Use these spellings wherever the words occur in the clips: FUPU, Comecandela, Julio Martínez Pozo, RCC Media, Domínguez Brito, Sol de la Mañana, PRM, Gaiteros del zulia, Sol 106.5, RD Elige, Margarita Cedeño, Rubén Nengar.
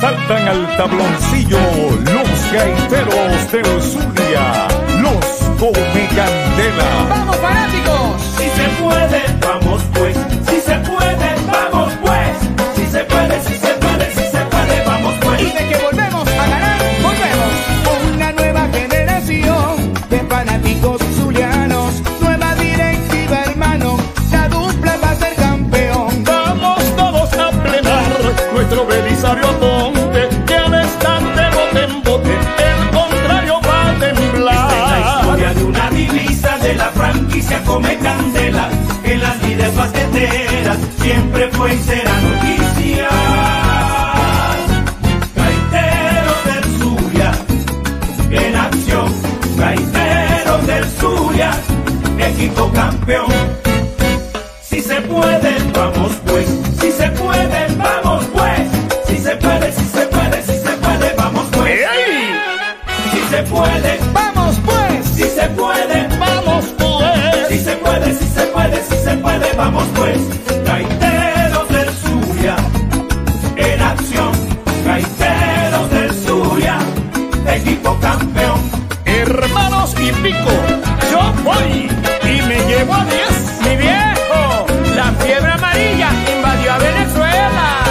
saltan al tabloncillo los gaiteros del Zulia, los Comecandela. ¡Vamos, fanáticos! Si se puede, vamos pues. Si se puede, vamos pues. Si se puede, si se puede, si se puede, vamos pues. Y de que volvemos a ganar, volvemos. Con una nueva generación de fanáticos zulianos, nueva directiva, hermano, la dupla va a ser campeón. Vamos todos a plenar nuestro belisario donde que al estante bote en bote, el contrario va a temblar. Esta es la historia de una divisa de la franquicia Come Candela, que en las vidas basqueteras siempre fue y será noticia. Gaiteros del Zulia, en acción. Gaiteros del Zulia, equipo campeón. Si se puede, vamos pues. Si se puede, vamos pues. Si se puede, si se puede, si se puede, vamos pues. Si se puede, vamos pues. Si se puede, vamos pues. Si se puede, si se puede, si se puede, vamos pues. Gaiteros del Zulia, en acción. Gaiteros del Zulia, equipo campeón. Hermanos y pico, yo voy y me llevo a 10. Mi viejo, la fiebre amarilla invadió a Venezuela.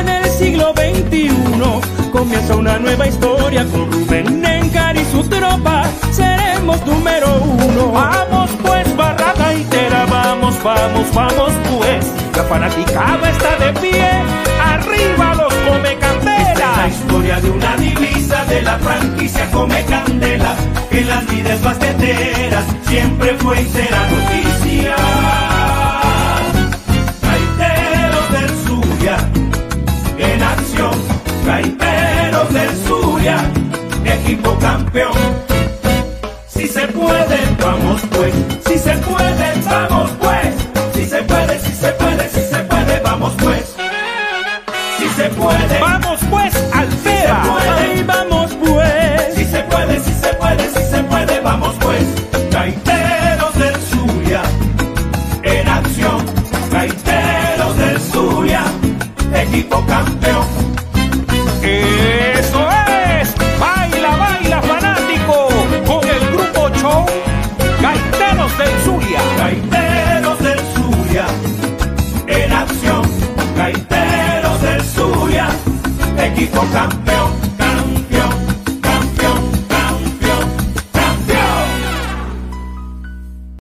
En el siglo XXI comienza una nueva historia con Rubén Nengar y su tropa. Seremos número 1. Vamos pues, barra gaitera, vamos, vamos, vamos pues. La fanaticada está de pie, arriba los Come Candela. Esta es la historia de una divisa de la franquicia Come Candela, que en las vidas basqueteras siempre fue y será noticia. Gaiteros del Zulia, en acción. Gaiteros del Zulia, equipo campeón. Si se puede, vamos pues. Si se puede, vamos pues. Si se puede, si se puede, si se puede, vamos pues. Si se puede, vamos pues, Alfea. Si se puede, ahí vamos pues. Si se puede, si se puede, si se puede, vamos pues. Gaiteros del Zulia, en acción. Gaiteros del Zulia, equipo campeón.